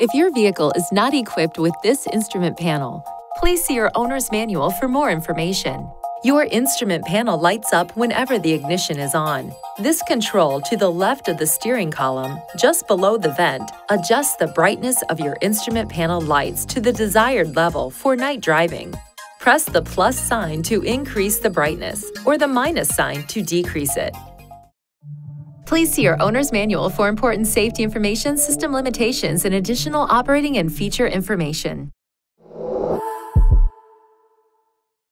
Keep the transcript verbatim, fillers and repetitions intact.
If your vehicle is not equipped with this instrument panel, please see your owner's manual for more information. Your instrument panel lights up whenever the ignition is on. This control to the left of the steering column, just below the vent, adjusts the brightness of your instrument panel lights to the desired level for night driving. Press the plus sign to increase the brightness or the minus sign to decrease it. Please see your owner's manual for important safety information, system limitations, and additional operating and feature information.